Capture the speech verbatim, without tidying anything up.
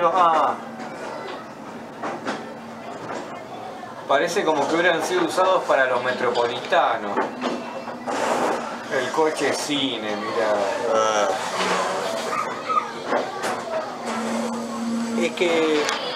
los ah. Parece como que hubieran sido usados para los metropolitanos. El coche cine, mirá. Uh. Es que...